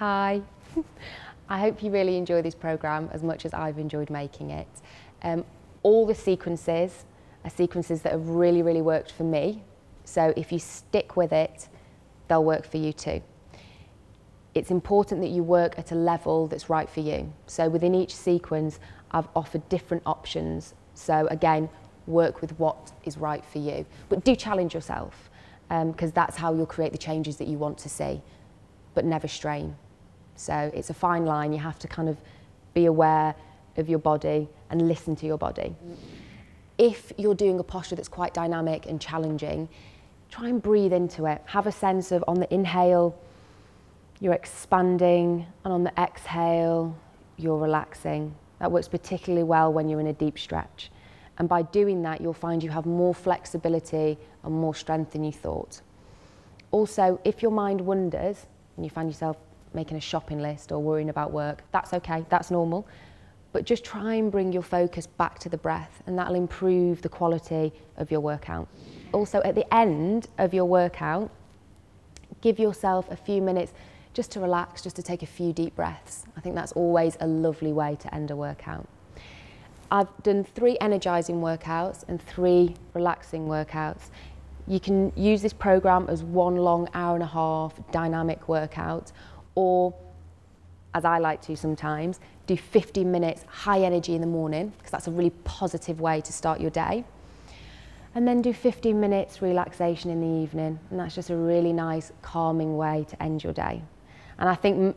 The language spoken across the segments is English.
Hi. I hope you really enjoy this programme as much as I've enjoyed making it. All the sequences are sequences that have really, really worked for me. So if you stick with it, they'll work for you too. It's important that you work at a level that's right for you. So within each sequence, I've offered different options. So again, work with what is right for you. But do challenge yourself, because that's how you'll create the changes that you want to see, but never strain. So it's a fine line. You have to kind of be aware of your body and listen to your body. If you're doing a posture that's quite dynamic and challenging, try and breathe into it. Have a sense of, on the inhale, you're expanding, and on the exhale, you're relaxing. That works particularly well when you're in a deep stretch. And by doing that, you'll find you have more flexibility and more strength than you thought. Also, if your mind wanders and you find yourself making a shopping list or worrying about work, that's okay, that's normal. But just try and bring your focus back to the breath, and that'll improve the quality of your workout. Also, at the end of your workout, give yourself a few minutes just to relax, just to take a few deep breaths. I think that's always a lovely way to end a workout. I've done 3 energizing workouts and 3 relaxing workouts. You can use this program as one long hour-and-a-half dynamic workout, or, as I like to sometimes, do 15 minutes high energy in the morning, because that's a really positive way to start your day. And then do 15 minutes relaxation in the evening, and that's just a really nice, calming way to end your day. And I think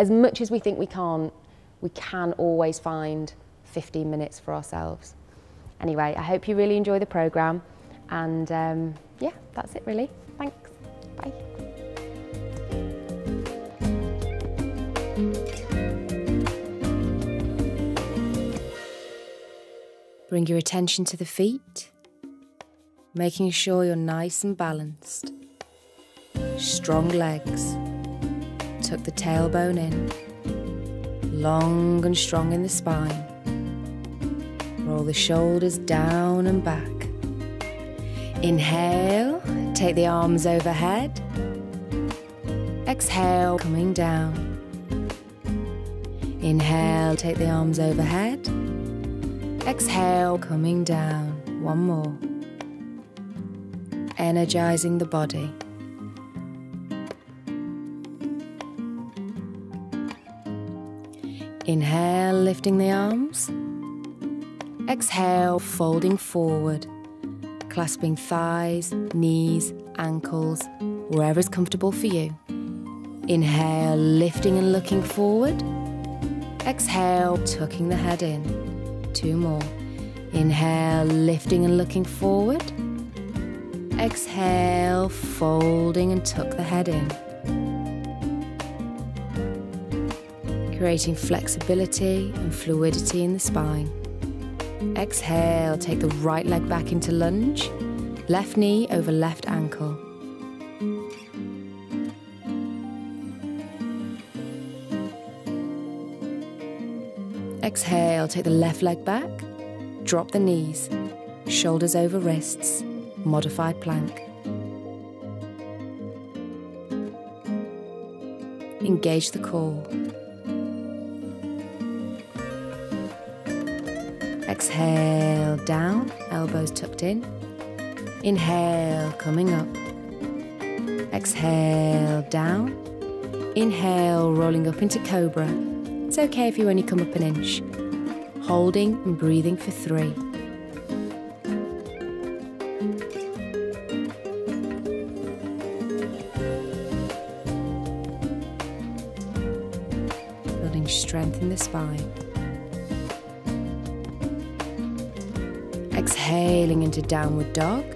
as much as we think we can't, we can always find 15 minutes for ourselves. Anyway, I hope you really enjoy the programme, and yeah, that's it really. Thanks. Bye. Bring your attention to the feet, making sure you're nice and balanced. Strong legs. Tuck the tailbone in. Long and strong in the spine. Roll the shoulders down and back. Inhale, take the arms overhead. Exhale, coming down. Inhale, take the arms overhead. Exhale, coming down. One more. Energizing the body. Inhale, lifting the arms. Exhale, folding forward, clasping thighs, knees, ankles, wherever is comfortable for you. Inhale, lifting and looking forward. Exhale, tucking the head in. 2 more. Inhale, lifting and looking forward. Exhale, folding and tuck the head in. Creating flexibility and fluidity in the spine. Exhale, take the right leg back into lunge. Left knee over left ankle. Exhale, take the left leg back, drop the knees, shoulders over wrists, modified plank. Engage the core. Exhale, down, elbows tucked in. Inhale, coming up. Exhale, down. Inhale, rolling up into cobra. It's okay if you only come up an inch. Holding and breathing for 3. Building strength in the spine. Exhaling into downward dog.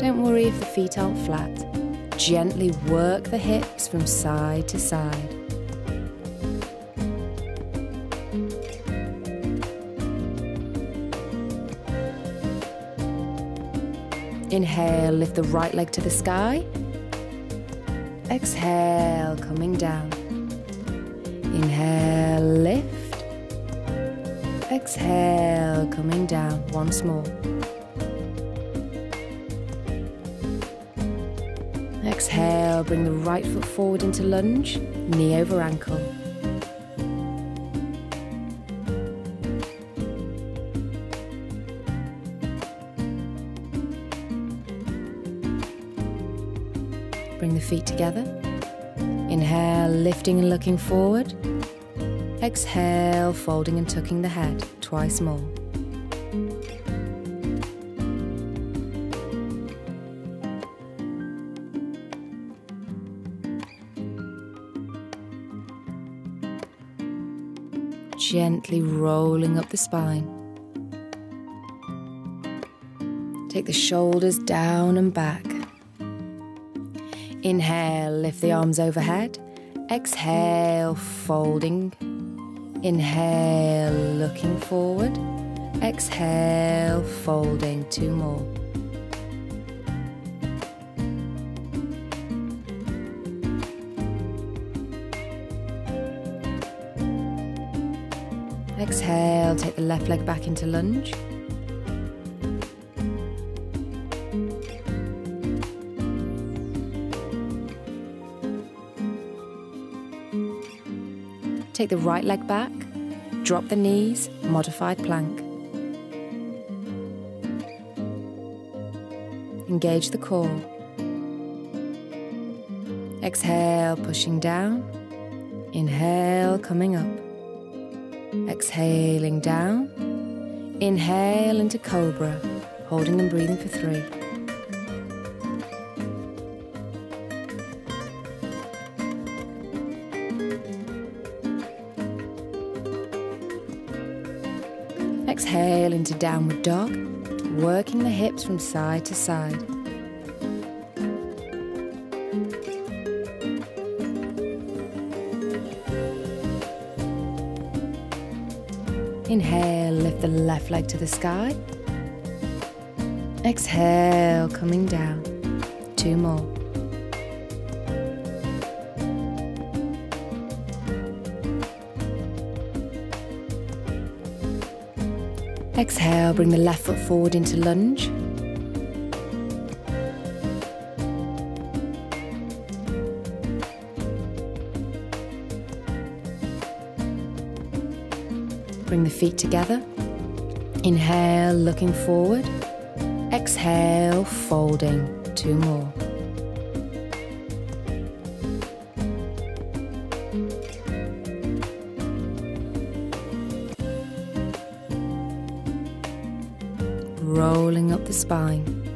Don't worry if the feet aren't flat. Gently work the hips from side to side. Inhale, lift the right leg to the sky. Exhale, coming down. Inhale, lift. Exhale, coming down. Once more. Exhale, bring the right foot forward into lunge, knee over ankle. Bring the feet together. Inhale, lifting and looking forward. Exhale, folding and tucking the head twice more. Gently rolling up the spine. Take the shoulders down and back. Inhale, lift the arms overhead. Exhale, folding. Inhale, looking forward. Exhale, folding. Two more. Exhale, take the left leg back into lunge. Take the right leg back, drop the knees, modified plank. Engage the core. Exhale, pushing down. Inhale, coming up. Exhaling down. Inhale into cobra, holding and breathing for 3. Exhale into downward dog, working the hips from side to side. Inhale, lift the left leg to the sky. Exhale, coming down. 2 more. Exhale, bring the left foot forward into lunge. Bring the feet together. Inhale, looking forward. Exhale, folding. 2 more. Rolling up the spine.